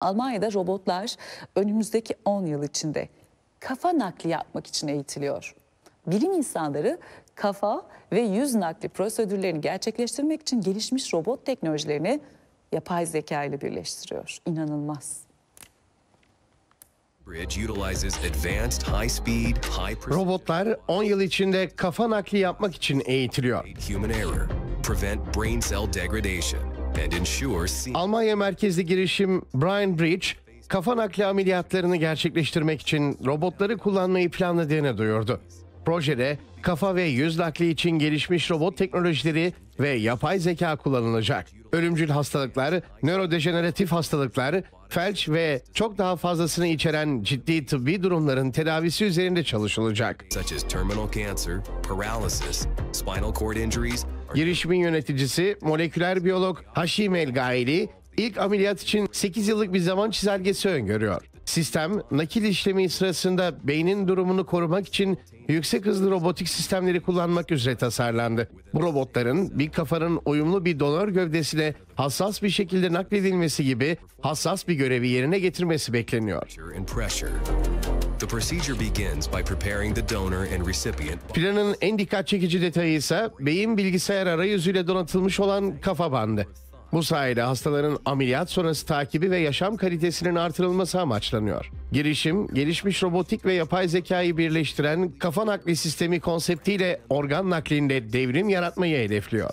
Almanya'da robotlar önümüzdeki 10 yıl içinde kafa nakli yapmak için eğitiliyor. Bilim insanları kafa ve yüz nakli prosedürlerini gerçekleştirmek için gelişmiş robot teknolojilerini yapay zeka ile birleştiriyor. İnanılmaz. Robotlar 10 yıl içinde kafa nakli yapmak için eğitiliyor. Almanya merkezli girişim BrainBridge, kafa nakli ameliyatlarını gerçekleştirmek için robotları kullanmayı planladığını duyurdu. Projede kafa ve yüz nakli için gelişmiş robot teknolojileri ve yapay zeka kullanılacak. Ölümcül hastalıklar, nörodejeneratif hastalıklar, felç ve çok daha fazlasını içeren ciddi tıbbi durumların tedavisi üzerinde çalışılacak. Girişimin yöneticisi moleküler biyolog Hashim El Gaili, ilk ameliyat için 8 yıllık bir zaman çizelgesi öngörüyor. Sistem, nakil işlemi sırasında beynin durumunu korumak için yüksek hızlı robotik sistemleri kullanmak üzere tasarlandı. Bu robotların bir kafanın uyumlu bir donör gövdesine hassas bir şekilde nakledilmesi gibi hassas bir görevi yerine getirmesi bekleniyor. Planın en dikkat çekici detayı ise beyin bilgisayar arayüzüyle donatılmış olan kafa bandı. Bu sayede hastaların ameliyat sonrası takibi ve yaşam kalitesinin artırılması amaçlanıyor. Girişim, gelişmiş robotik ve yapay zekayı birleştiren kafa nakli sistemi konseptiyle organ naklinde devrim yaratmayı hedefliyor.